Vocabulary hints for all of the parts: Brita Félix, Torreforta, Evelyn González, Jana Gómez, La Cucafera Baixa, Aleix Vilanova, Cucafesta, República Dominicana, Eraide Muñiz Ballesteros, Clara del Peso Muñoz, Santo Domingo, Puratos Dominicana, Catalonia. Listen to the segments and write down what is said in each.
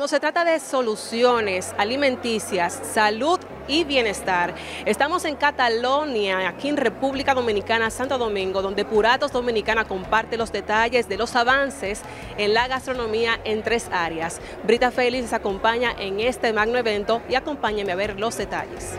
Cuando se trata de soluciones alimenticias, salud y bienestar, estamos en Catalonia, aquí en República Dominicana, Santo Domingo, donde Puratos Dominicana comparte los detalles de los avances en la gastronomía en tres áreas. Brita Félix nos acompaña en este magno evento y acompáñenme a ver los detalles.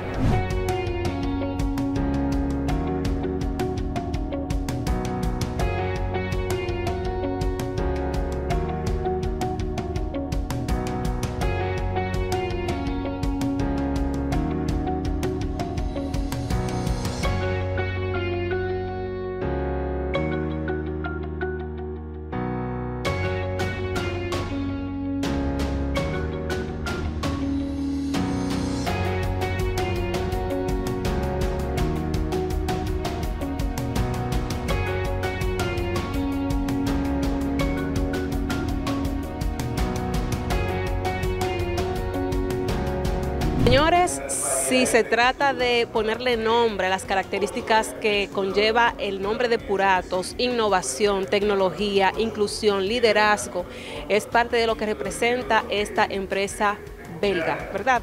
Señores, si se trata de ponerle nombre a las características que conlleva el nombre de Puratos, innovación, tecnología, inclusión, liderazgo, es parte de lo que representa esta empresa belga, ¿verdad?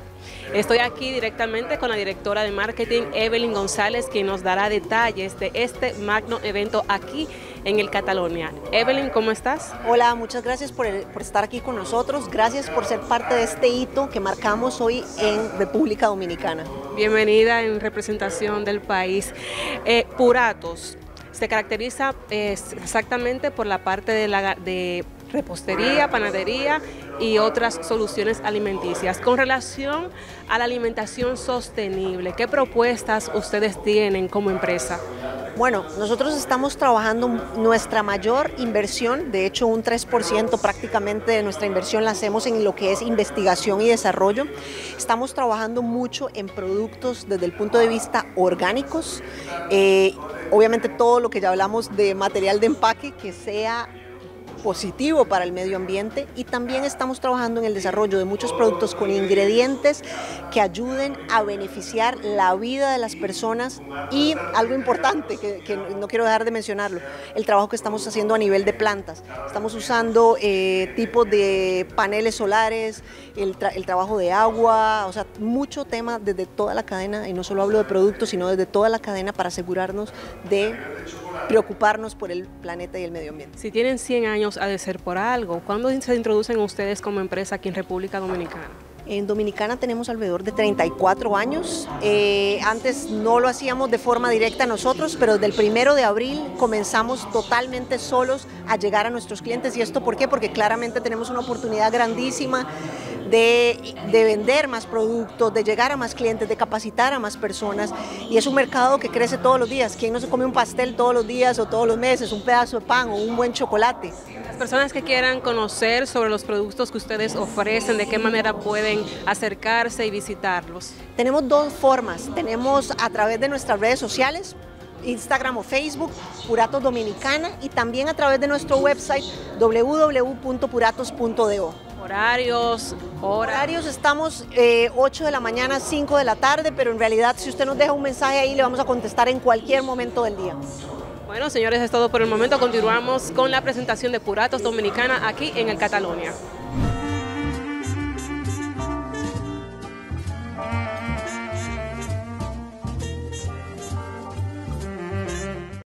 Estoy aquí directamente con la directora de marketing, Evelyn González, quien nos dará detalles de este magno evento aquí en el Catalonia. Evelyn, ¿cómo estás? Hola, muchas gracias por estar aquí con nosotros. Gracias por ser parte de este hito que marcamos hoy en República Dominicana. Bienvenida en representación del país. Puratos se caracteriza exactamente por la parte de repostería, panadería y otras soluciones alimenticias. Con relación a la alimentación sostenible, ¿qué propuestas ustedes tienen como empresa? Bueno, nosotros estamos trabajando nuestra mayor inversión, de hecho un 3% prácticamente de nuestra inversión la hacemos en lo que es investigación y desarrollo. Estamos trabajando mucho en productos desde el punto de vista orgánicos, obviamente todo lo que ya hablamos de material de empaque que sea positivo para el medio ambiente, y también estamos trabajando en el desarrollo de muchos productos con ingredientes que ayuden a beneficiar la vida de las personas. Y algo importante que no quiero dejar de mencionarlo, el trabajo que estamos haciendo a nivel de plantas. Estamos usando tipos de paneles solares, el trabajo de agua, o sea, mucho tema desde toda la cadena, y no solo hablo de productos, sino desde toda la cadena para asegurarnos de preocuparnos por el planeta y el medio ambiente. Si tienen 100 años ha de ser por algo. ¿Cuándo se introducen ustedes como empresa aquí en República Dominicana? En Dominicana tenemos alrededor de 34 años. Antes no lo hacíamos de forma directa nosotros, pero desde el 1 de abril comenzamos totalmente solos a llegar a nuestros clientes. ¿Y esto por qué? Porque claramente tenemos una oportunidad grandísima de vender más productos, de llegar a más clientes, de capacitar a más personas. Y es un mercado que crece todos los días. ¿Quién no se come un pastel todos los días o todos los meses, un pedazo de pan o un buen chocolate? Las personas que quieran conocer sobre los productos que ustedes ofrecen, ¿de qué manera pueden acercarse y visitarlos? Tenemos dos formas. Tenemos a través de nuestras redes sociales, Instagram o Facebook, Puratos Dominicana, y también a través de nuestro website www.puratos.do. Horarios, estamos 8 de la mañana, 5 de la tarde, pero en realidad si usted nos deja un mensaje ahí le vamos a contestar en cualquier momento del día. Bueno, señores, es todo por el momento. Continuamos con la presentación de Puratos Dominicana aquí en el Catalonia.